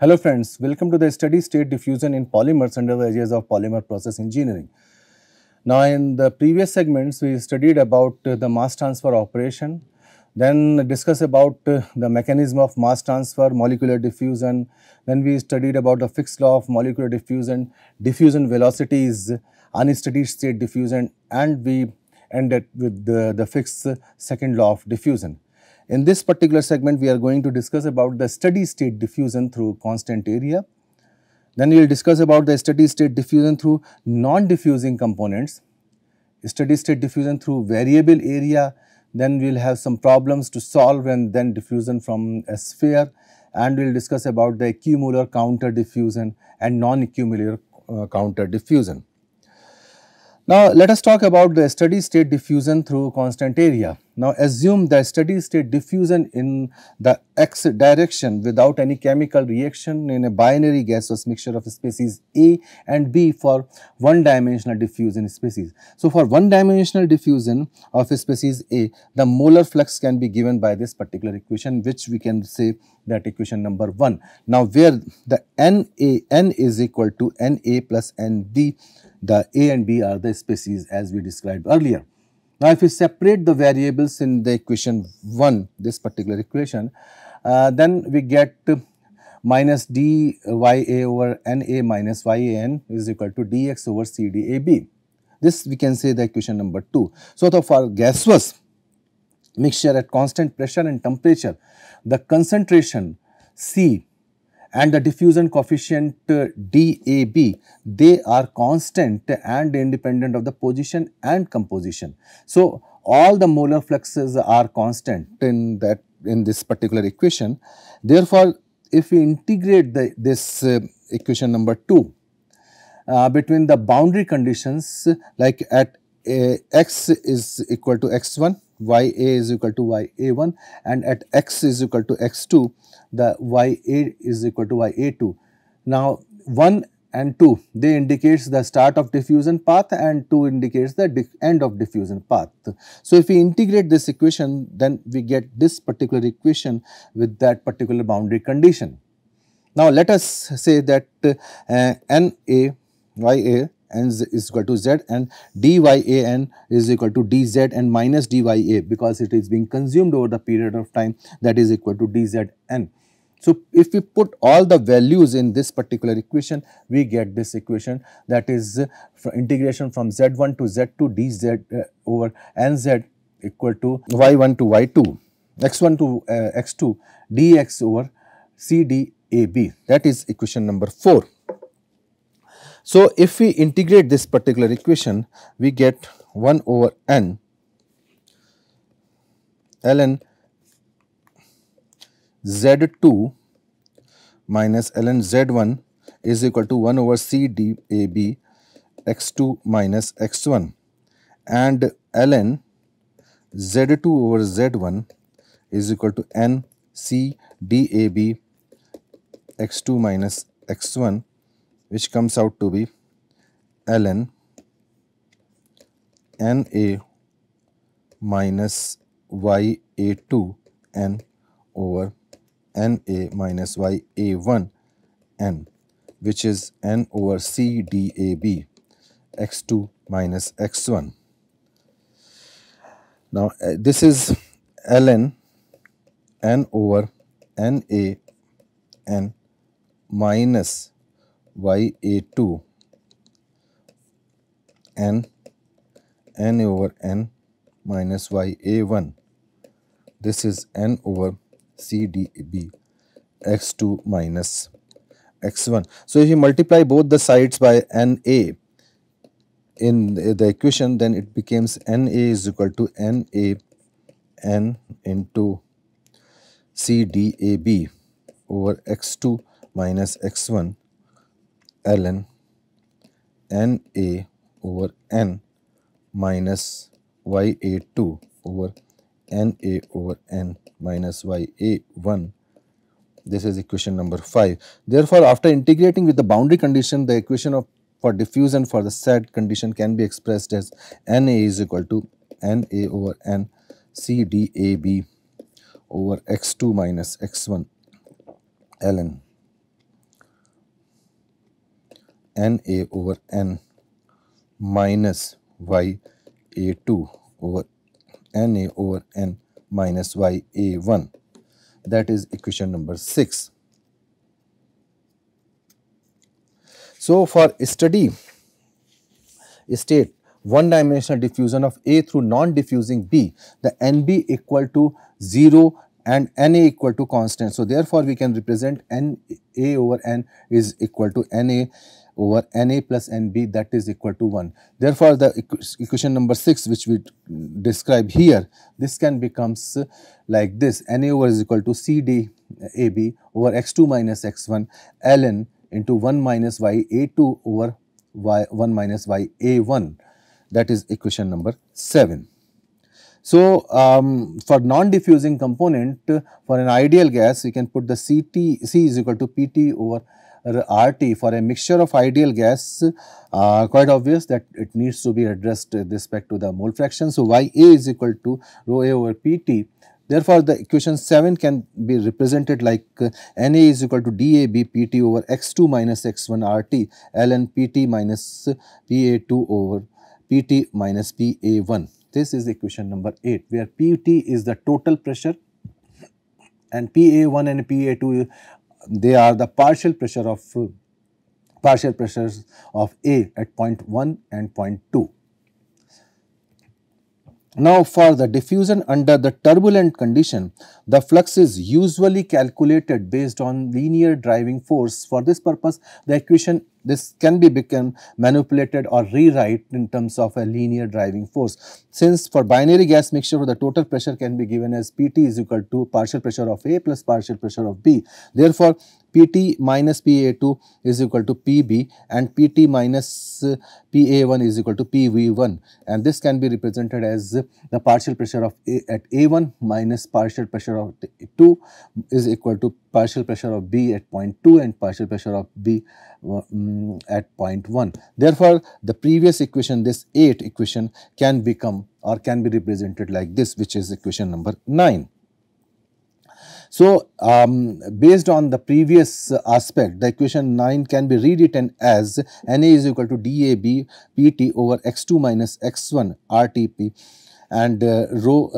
Hello friends, welcome to the steady state diffusion in polymers under the aegis of polymer process engineering. Now in the previous segments we studied about the mass transfer operation, then discussed about the mechanism of mass transfer, molecular diffusion, then we studied about the Fick's law of molecular diffusion, diffusion velocities, unsteady state diffusion, and we ended with the Fick's second law of diffusion. In this particular segment, we are going to discuss about the steady state diffusion through constant area. Then we will discuss about the steady state diffusion through non-diffusing components, steady state diffusion through variable area, then we will have some problems to solve and then diffusion from a sphere, and we will discuss about the equimolar counter diffusion and non-equimolar counter diffusion. Now, let us talk about the steady state diffusion through constant area. Now, assume the steady state diffusion in the x direction without any chemical reaction in a binary gaseous mixture of species A and B for one dimensional diffusion species. So, for one dimensional diffusion of species A, the molar flux can be given by this particular equation, which we can say that equation number 1. Now, where the NAN is equal to NA plus NB. The A and B are the species as we described earlier. Now, if we separate the variables in the equation 1, this particular equation, then we get minus d y a over n a minus y a n is equal to d x over c d a b. This we can say the equation number 2. So, for gaseous mixture at constant pressure and temperature, the concentration C and the diffusion coefficient DAB, they are constant and independent of the position and composition. So, all the molar fluxes are constant in this particular equation. Therefore, if we integrate this equation number 2 between the boundary conditions, like at x is equal to x1, y a is equal to y a1, and at x is equal to x2, the y a is equal to y a2. Now, 1 and 2, they indicates the start of diffusion path, and 2 indicates the end of diffusion path. So, if we integrate this equation, then we get this particular equation with that particular boundary condition. Now, let us say that NA, YA and is equal to z, and dyan is equal to dz and minus dya, because it is being consumed over the period of time, that is equal to dzn. So, if we put all the values in this particular equation, we get this equation, that is integration from z1 to z2 dz over nz equal to y1 to y2, x1 to x2 dx over cdab, that is equation number 4. So, if we integrate this particular equation, we get 1 over n ln z2 minus ln z1 is equal to 1 over c d a b x2 minus x1, and ln z2 over z1 is equal to n c d a b x2 minus x1, which comes out to be ln Na minus Ya2 n over Na minus Ya1 n, which is n over C D A B x2 minus x1. Now, this is ln n over Na n minus Ya2 n over n minus Ya1. This is n over CDB x2 minus x1. So, if you multiply both the sides by Na in the equation, then it becomes Na is equal to Na n into CDAB over x2 minus x1, ln Na over n minus Ya2 over Na over n minus Ya1. This is equation number 5. Therefore, after integrating with the boundary condition, the equation for diffusion for the said condition can be expressed as Na is equal to Na over n C D A B over x2 minus x1 ln Na over N minus Ya2 over Na over N minus Ya1. That is equation number 6. So, for steady state one dimensional diffusion of A through non-diffusing B, the NB equal to 0 and Na equal to constant. So, therefore, we can represent Na over N is equal to Na over Na plus NB, that is equal to 1. Therefore, the equation number 6 which we describe here, this can becomes like this: Na over is equal to CD AB over X2 minus X1 ln into 1 minus Ya2 over Y1 minus Ya1. That is equation number 7. So, for non-diffusing component, for an ideal gas, we can put the C is equal to PT over RT. For a mixture of ideal gas, quite obvious that it needs to be addressed with respect to the mole fraction. So, Ya is equal to rho A over PT. Therefore, the equation 7 can be represented like Na is equal to DAB PT over X2 minus X1 RT ln PT minus PA2 over PT minus PA1. This is equation number 8, where PT is the total pressure and PA1 and PA2, they are the partial pressures of A at point 1 and point 2. Now, for the diffusion under the turbulent condition, the flux is usually calculated based on linear driving force. For this purpose, the equation this can be become manipulated or rewrite in terms of a linear driving force. Since for binary gas mixture, the total pressure can be given as PT is equal to partial pressure of A plus partial pressure of B. Therefore, PT minus PA2 is equal to PB and PT minus PA1 is equal to PV1, and this can be represented as the partial pressure of A at A1 minus partial pressure of A2 is equal to partial pressure of B at point 2 and partial pressure of B at point 1. Therefore, the previous equation, this 8 equation, can become or can be represented like this, which is equation number 9. So, based on the previous aspect, the equation 9 can be rewritten as Na is equal to DAB PT over X2 minus X1 RTP and rho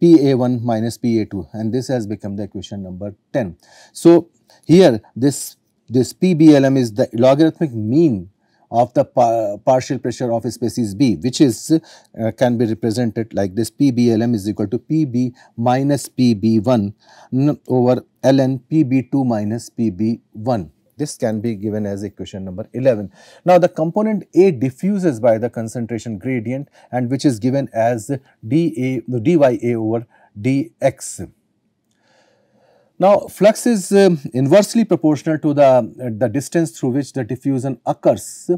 PA1 minus PA2, and this has become the equation number 10. So, here this PBLM is the logarithmic mean of the partial pressure of species B, which is can be represented like this: PBLM is equal to PB minus PB1 over ln PB2 minus PB1. This can be given as equation number 11. Now, the component A diffuses by the concentration gradient, and which is given as DYA over DX. Now, flux is inversely proportional to the distance through which the diffusion occurs,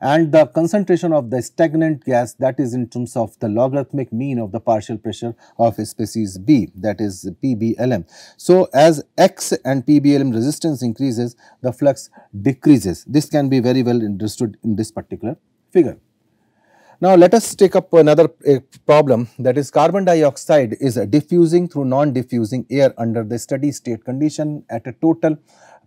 and the concentration of the stagnant gas, that is in terms of the logarithmic mean of the partial pressure of species B, that is PBLM. So, as X and PBLM resistance increases, the flux decreases. This can be very well understood in this particular figure. Now, let us take up another problem, that is carbon dioxide is diffusing through non-diffusing air under the steady state condition at a total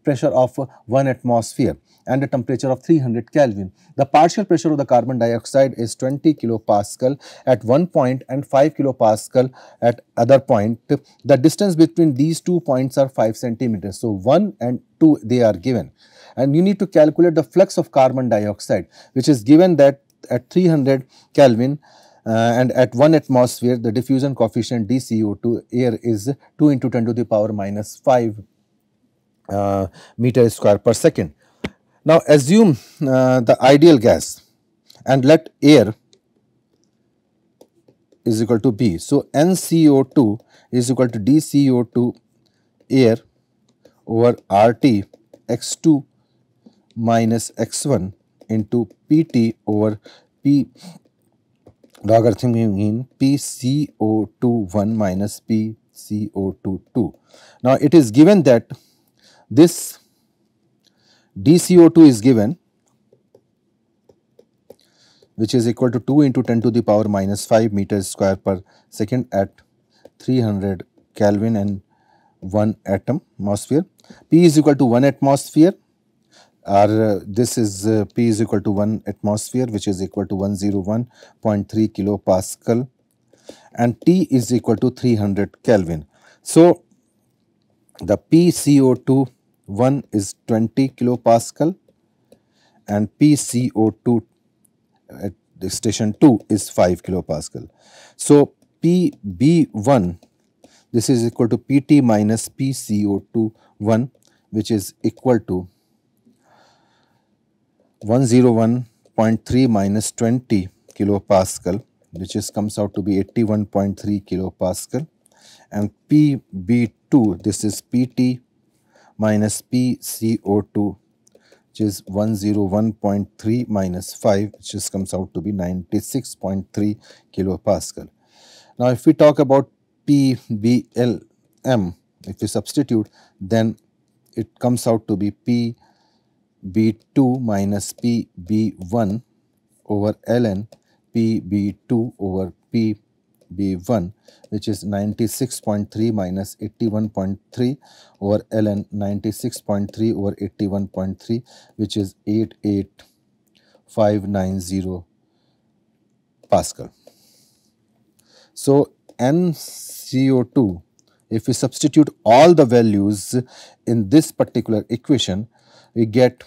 pressure of 1 atmosphere and a temperature of 300 Kelvin. The partial pressure of the carbon dioxide is 20 kilopascal at one point and 5 kilopascal at other point. The distance between these two points are 5 centimeters. So, 1 and 2 they are given, and you need to calculate the flux of carbon dioxide, which is given that at 300 Kelvin and at 1 atmosphere, the diffusion coefficient dCO2 air is 2 into 10 to the power minus 5 meter square per second. Now, assume the ideal gas and let air is equal to B. So, nCO2 is equal to dCO2 air over RT X2 minus X1 into PT over P logarithmic mean PCO21 minus PCO22. Now, it is given that this dCO2 is given, which is equal to 2 into 10 to the power minus 5 meters square per second at 300 Kelvin and 1 atmosphere. P is equal to 1 atmosphere This is P is equal to 1 atmosphere, which is equal to 101.3 kilo Pascal, and T is equal to 300 Kelvin. So, the PCO2 1 is 20 kilo Pascal and PCO2 at station 2 is 5 kilo Pascal. So, PB1, this is equal to PT minus PCO2 1, which is equal to 101.3 minus 20 kilo Pascal, which is comes out to be 81.3 kilo Pascal, and PB2, this is PT minus PCO2, which is 101.3 minus 5, which just comes out to be 96.3 kilo Pascal. Now, if we talk about PBLM, if we substitute, then it comes out to be PB2 minus PB1 over ln PB2 over PB1, which is 96.3 minus 81.3 over ln 96.3 over 81.3, which is 88590 Pascal. So, NCO2, if we substitute all the values in this particular equation, we get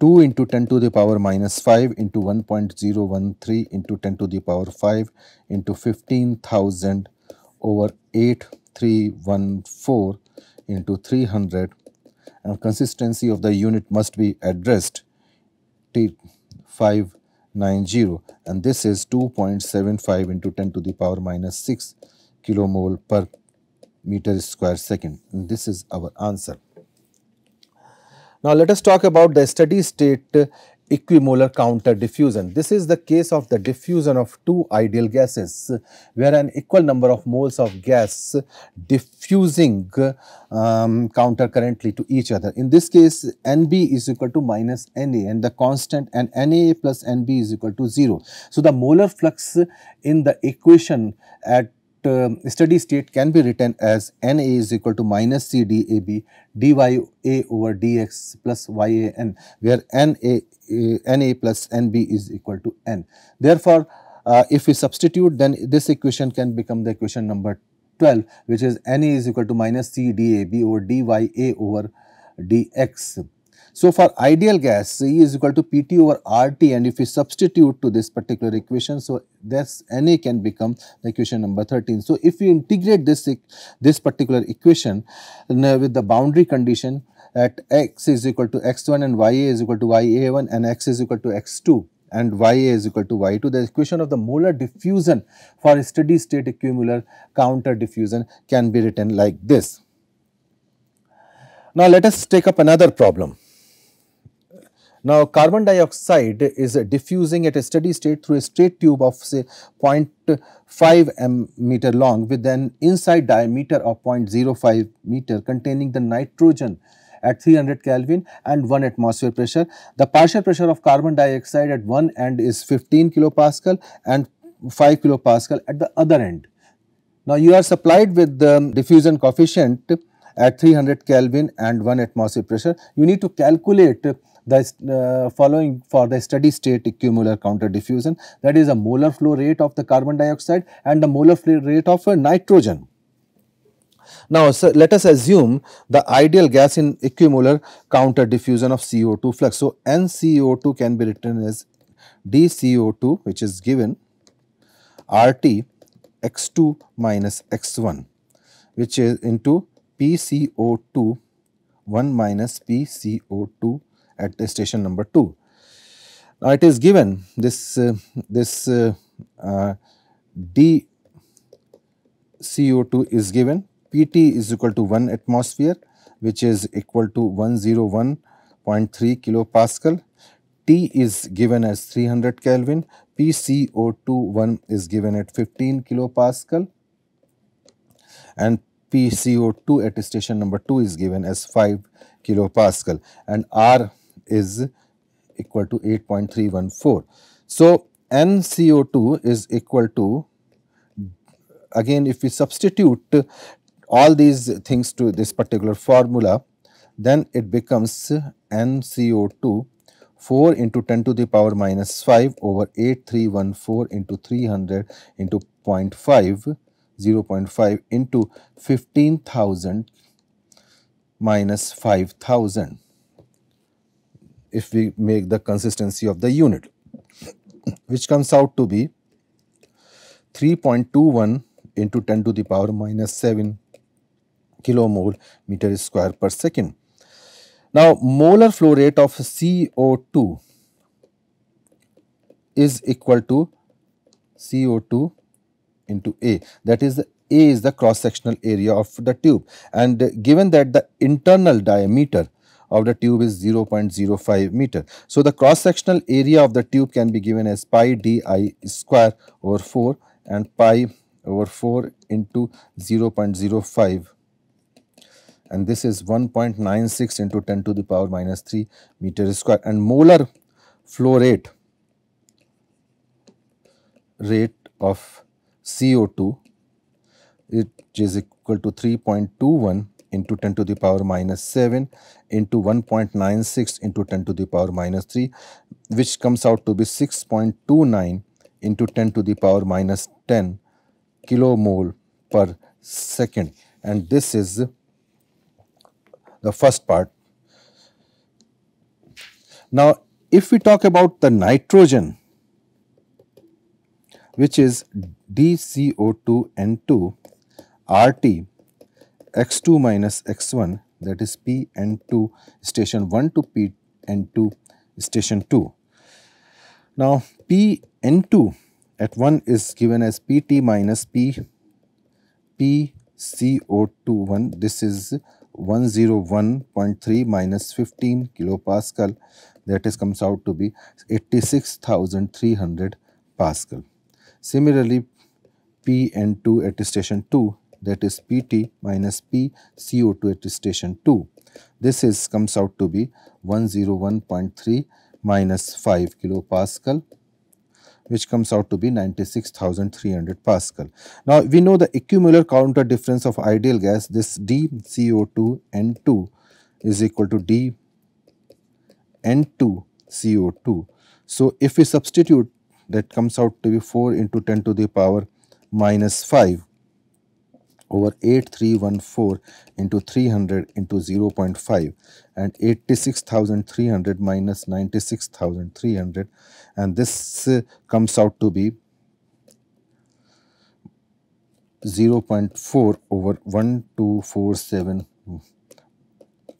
2 into 10 to the power minus 5 into 1.013 into 10 to the power 5 into 15,000 over 8314 into 300, and consistency of the unit must be addressed T590, and this is 2.75 into 10 to the power minus 6 kilomole per meter square second, and this is our answer. Now, let us talk about the steady state equimolar counter diffusion. This is the case of the diffusion of two ideal gases, where an equal number of moles of gas diffusing countercurrently to each other. In this case, NB is equal to minus NA, and the constant, and NA plus NB is equal to 0. So, the molar flux in the equation at steady state can be written as Na is equal to minus C dAB dya over dx plus yan, where Na plus Nb is equal to n. Therefore, if we substitute, then this equation can become the equation number 12, which is Na is equal to minus C dAB over dya over dx. So, for ideal gas, E is equal to Pt over RT, and if we substitute to this particular equation, so this Na can become the equation number 13. So, if we integrate this particular equation with the boundary condition at x is equal to x1 and Ya is equal to Ya1 and x is equal to x2 and Ya is equal to Y2, the equation of the molar diffusion for steady state equimolar counter diffusion can be written like this. Now, let us take up another problem. Now, carbon dioxide is diffusing at a steady state through a straight tube of say 0.5 meter long with an inside diameter of 0.05 meter containing the nitrogen at 300 Kelvin and 1 atmosphere pressure. The partial pressure of carbon dioxide at one end is 15 kilo Pascal and 5 kilo Pascal at the other end. Now, you are supplied with the diffusion coefficient at 300 Kelvin and 1 atmosphere pressure. You need to calculate the following for the steady state equimolar counter diffusion, that is a molar flow rate of the carbon dioxide and the molar flow rate of nitrogen. Now, so let us assume the ideal gas in equimolar counter diffusion of CO2 flux. So, NCO2 can be written as DCO2, which is given RT X2 minus X1, which is into PCO2 1 minus PCO2 at the station number 2. Now, it is given this DCO2 is given, Pt is equal to 1 atmosphere, which is equal to 101.3 kilo Pascal. T is given as 300 Kelvin, PCO2 1 is given at 15 kilo Pascal, and PCO2 at station number 2 is given as 5 kilo Pascal, and R is equal to 8.314. So, NCO2 is equal to, again if we substitute all these things to this particular formula, then it becomes NCO2 4 into 10 to the power minus 5 over 8314 into 300 into 0.5, 0.5 into 15,000 minus 5,000, if we make the consistency of the unit, which comes out to be 3.21 into 10 to the power minus 7 kilomole meter square per second. Now, molar flow rate of CO2 is equal to CO2 into A, that is, A is the cross sectional area of the tube, and given that the internal diameter of the tube is 0.05 meter. So, the cross sectional area of the tube can be given as pi di square over 4 and pi over 4 into 0.05, and this is 1.96 into 10 to the power minus 3 meter square, and molar flow rate of CO2, it is equal to 3.21 into 10 to the power minus 7 into 1.96 into 10 to the power minus 3, which comes out to be 6.29 into 10 to the power minus 10 kilomole per second. And this is the first part. Now, if we talk about the nitrogen, which is DCO2N2 RT X2 minus X1, that is PN2 station 1 to PN2 station 2. Now, PN2 at 1 is given as PT minus PCO21, this is 101.3 minus 15 kilopascal, that is comes out to be 86,300 Pascal. Similarly, PN2 at station 2, that is PT minus PCO2 at station 2. This is comes out to be 101.3 minus 5 kilopascal, which comes out to be 96,300 Pascal. Now, we know the equimolar counter difference of ideal gas. This DCO2N2 is equal to DN2CO2. So, if we substitute, that comes out to be 4 into 10 to the power minus 5 over 8314 into 300 into 0.5, and 86,300 minus 96,300, and this comes out to be 0.4 over 1247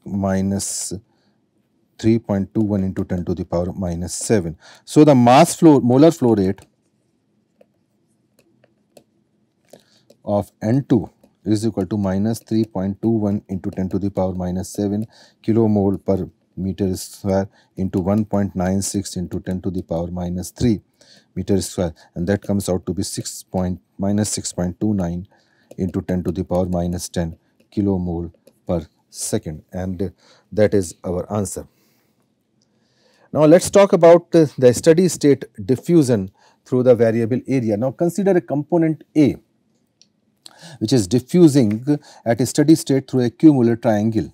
minus 3.21 into 10 to the power minus 7. So, the mass flow, molar flow rate of N2 is equal to minus 3.21 into 10 to the power minus 7 kilomole per meter square into 1.96 into 10 to the power minus 3 meter square, and that comes out to be minus 6.29 into 10 to the power minus 10 kilomole per second, and that is our answer. Now, let us talk about the steady state diffusion through the variable area. Now, consider a component A, which is diffusing at a steady state through a cumular triangle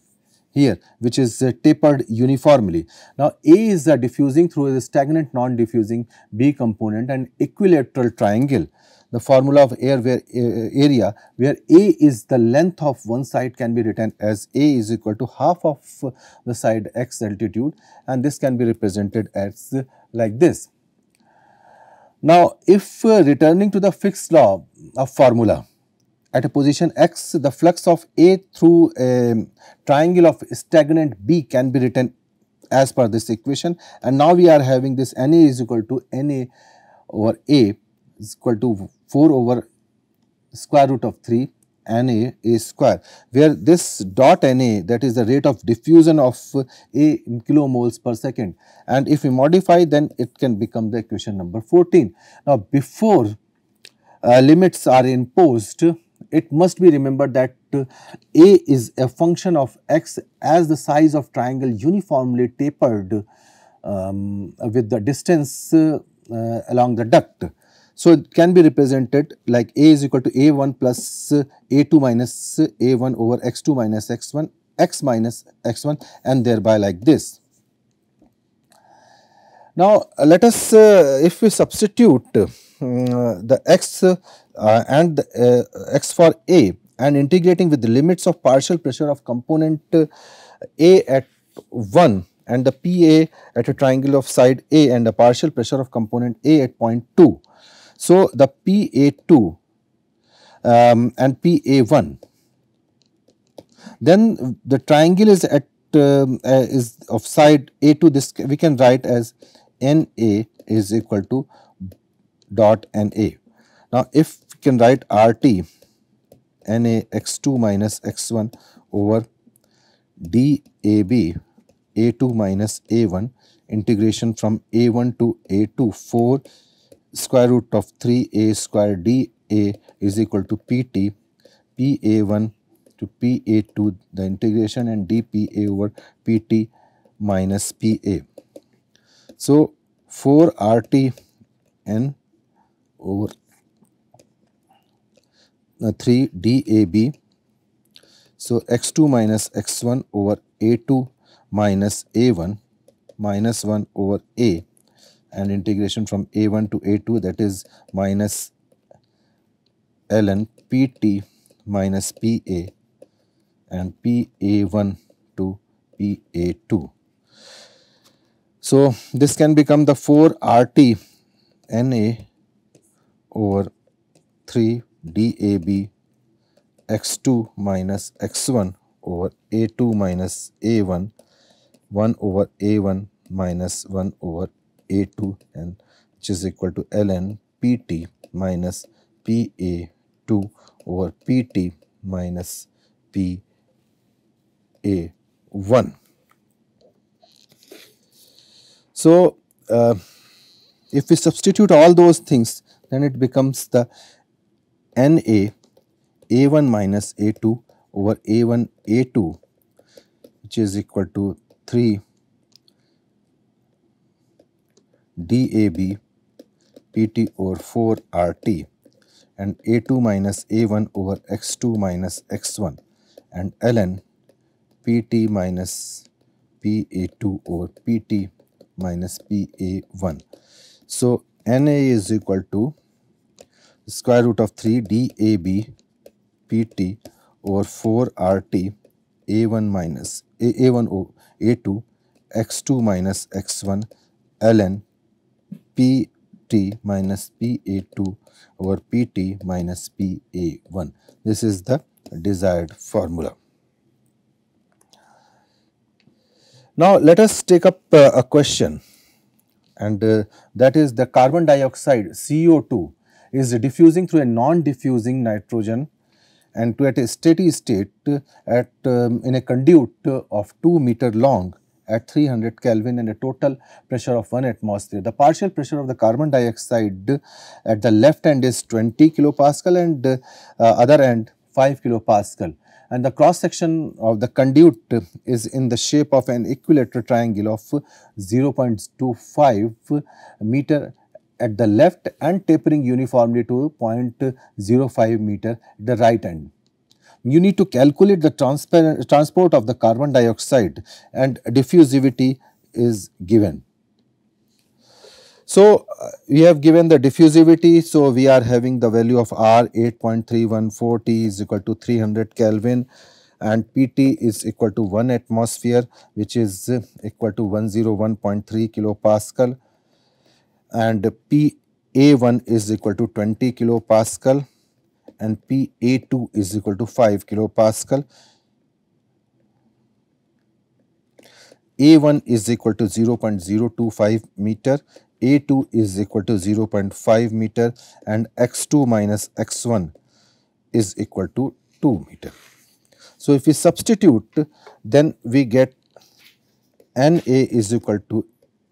here, which is tapered uniformly. Now, A is diffusing through a stagnant non-diffusing B component and equilateral triangle. The formula of area where A is the length of one side can be written as A is equal to half of the side x altitude, and this can be represented as like this. Now, if returning to the Fick's law of formula, at a position x, the flux of A through a triangle of stagnant B can be written as per this equation, and now we are having this Na is equal to Na over A is equal to 4 over square root of 3 Na A square, where this dot Na, that is the rate of diffusion of A in kilomoles per second, and if we modify, then it can become the equation number 14. Now, before limits are imposed, it must be remembered that A is a function of x as the size of triangle uniformly tapered with the distance along the duct. So, it can be represented like A is equal to A1 plus A2 minus A1 over X2 minus X1 x minus x1 and thereby like this. Now, let us if we substitute the x and the, x for a and integrating with the limits of partial pressure of component a at 1 and the PA at a triangle of side A and the partial pressure of component A at point 2. So, the PA2 and PA1, then the triangle is at is of side A2, this we can write as NA is equal to dot NA. Now, if we can write RT NA x2 minus x1 over DAB A2 minus A1 integration from A1 to A2 4 square root of 3A square dA is equal to PT PA1 to PA2 the integration and dPA over PT minus PA. So, 4RTN over 3 dAB. So, x2 minus x1 over A2 minus A1 minus 1 over A and integration from A1 to A2 that is minus ln PT minus PA and PA1 to PA2. So, this can become the 4RT NA over 3 DAB x2 minus x1 over A2 minus A1 1 over A1 minus 1 over A2 and which is equal to ln PT minus PA2 over PT minus PA1. So, if we substitute all those things, then it becomes the NA A1 minus A2 over A1 A2 which is equal to 3 DAB PT over 4 RT and A2 minus A1 over x2 minus x1 and ln PT minus PA2 over PT minus PA1. So, NA is equal to square root of 3 DAB PT over 4 RT A1 minus A1 A2 x2 minus x1 ln PT minus PA2 over PT minus PA1. This is the desired formula. Now, let us take up a question, and that is the carbon dioxide CO2 is diffusing through a non-diffusing nitrogen and to at a steady state at in a conduit of 2 meter long at 300 Kelvin and a total pressure of 1 atmosphere. The partial pressure of the carbon dioxide at the left end is 20 kilopascal and other end 5 kilopascal, and the cross section of the conduit is in the shape of an equilateral triangle of 0.25 meter at the left and tapering uniformly to 0.05 meter at the right end. You need to calculate the transport of the carbon dioxide and diffusivity is given. So, we have given the diffusivity. So, we are having the value of R 8.314 T is equal to 300 Kelvin and PT is equal to 1 atmosphere which is equal to 101.3 kilopascal. And PA1 is equal to 20 kilopascal and PA2 is equal to 5 kilopascal. A1 is equal to 0.025 meter, A2 is equal to 0.5 meter and x2 minus x1 is equal to 2 meter. So, if we substitute, then we get NA is equal to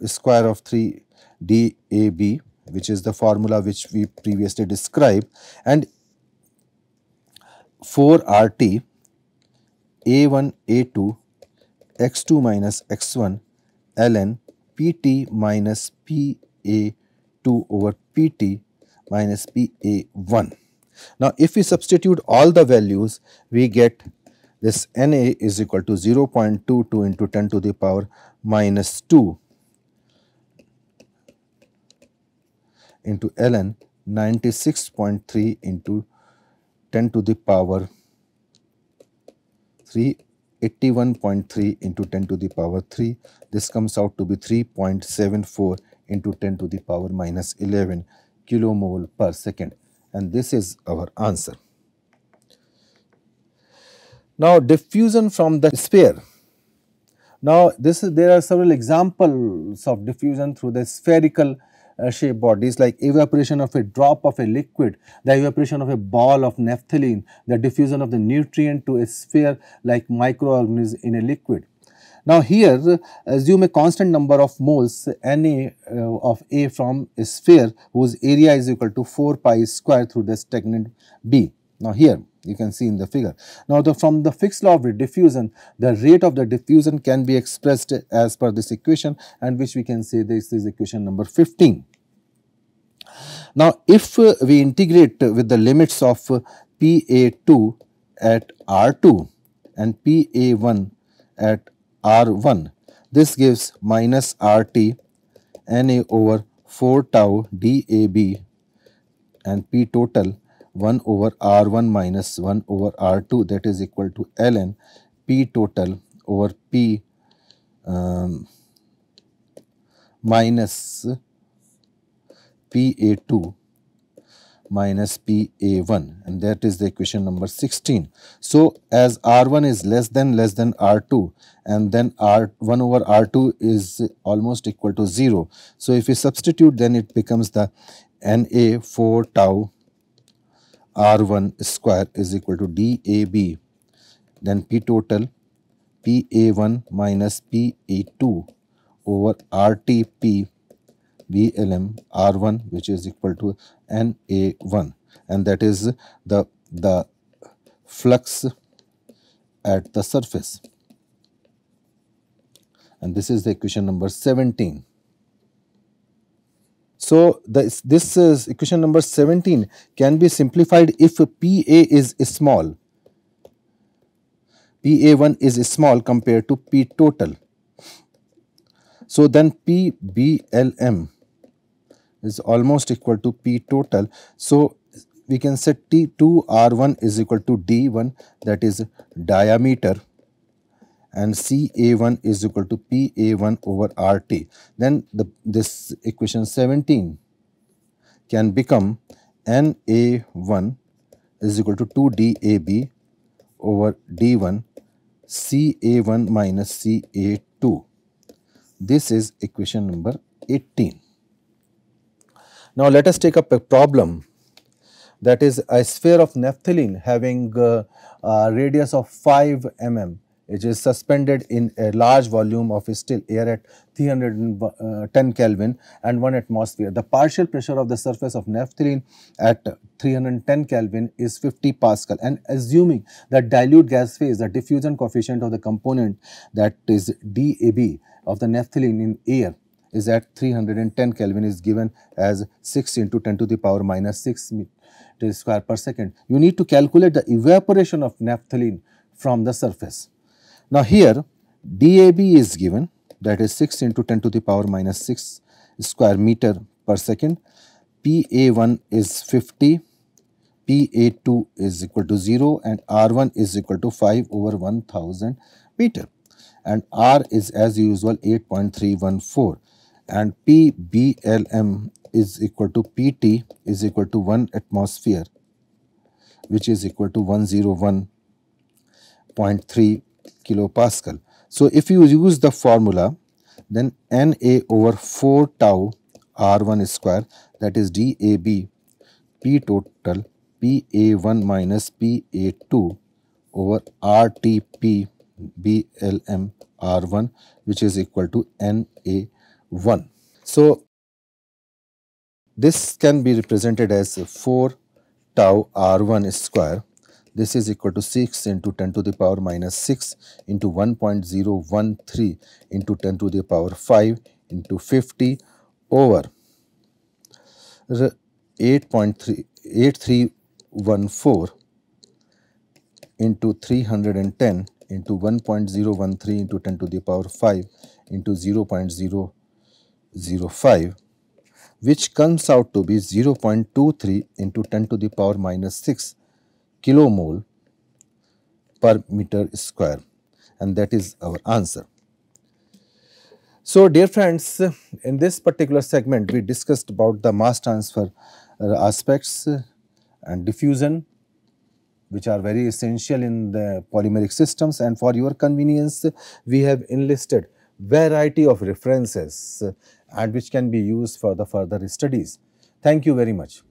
square of 3 DAB, which is the formula which we previously described, and 4RT A1 A2 x2 minus x1 ln PT minus PA2 over PT minus PA1. Now, if we substitute all the values, we get this Na is equal to 0.22 into 10 to the power minus 2 into ln 96.3 into 10 to the power 3, 81.3 into 10 to the power 3. This comes out to be 3.74 into 10 to the power minus 11 kilomole per second, and this is our answer. Now, diffusion from the sphere. Now, there are several examples of diffusion through the spherical shape bodies, like evaporation of a drop of a liquid, the evaporation of a ball of naphthalene, the diffusion of the nutrient to a sphere like microorganisms in a liquid. Now, here assume a constant number of moles Na of A from a sphere whose area is equal to 4 pi square through the stagnant B. Now, here you can see in the figure. Now, from the Fick's law of diffusion, the rate of the diffusion can be expressed as per this equation, and which we can say this is equation number 15. Now, if we integrate with the limits of PA2 at R2 and PA1 at R1, this gives minus RT Na over 4 tau DAB and P total 1 over R1 minus 1 over R2, that is equal to ln P total over P minus PA2 minus PA1, and that is the equation number 16. So, as R1 is less than R2, and then R1 over R2 is almost equal to 0. So, if we substitute, then it becomes the Na 4 tau R1 square is equal to DAB, then P total PA1 minus PA2 over RTP BLM R1, which is equal to NA1, and that is the flux at the surface, and this is the equation number 17. So, this is equation number 17 can be simplified if PA is small, PA1 is small compared to P total. So, then PBLM is almost equal to P total. So, we can set T2R1 is equal to D1, that is diameter, and CA1 is equal to PA1 over RT. Then this equation 17 can become NA1 is equal to 2DAB over D1 CA1 minus CA2. This is equation number 18. Now, let us take up a problem, that is a sphere of naphthalene having a radius of 5 mm. It is suspended in a large volume of still air at 310 Kelvin and 1 atmosphere. The partial pressure of the surface of naphthalene at 310 Kelvin is 50 Pascal, and assuming that dilute gas phase, the diffusion coefficient of the component, that is DAB, of the naphthalene in air is at 310 Kelvin is given as 6 into 10 to the power minus 6 meter square per second. You need to calculate the evaporation of naphthalene from the surface. Now, here DAB is given, that is 6 into 10 to the power minus 6 square meter per second, PA1 is 50, PA2 is equal to 0, and R1 is equal to 5 over 1000 meter, and R is as usual 8.314, and PBLM is equal to PT is equal to 1 atmosphere, which is equal to 101.3 kilopascal. So, if you use the formula, then Na over 4 tau R1 square, that is DAB P total PA1 minus PA2 over RTP BLM R1, which is equal to Na1. So, this can be represented as 4 tau R1 square. This is equal to 6 into 10 to the power minus 6 into 1.013 into 10 to the power 5 into 50 over 8.8314 into 310 into 1.013 into 10 to the power 5 into 0.005, which comes out to be 0.23 into 10 to the power minus 6 kilomole per meter square, and that is our answer. So, dear friends, in this particular segment we discussed about the mass transfer aspects and diffusion, which are very essential in the polymeric systems, and for your convenience we have enlisted variety of references and which can be used for the further studies. Thank you very much.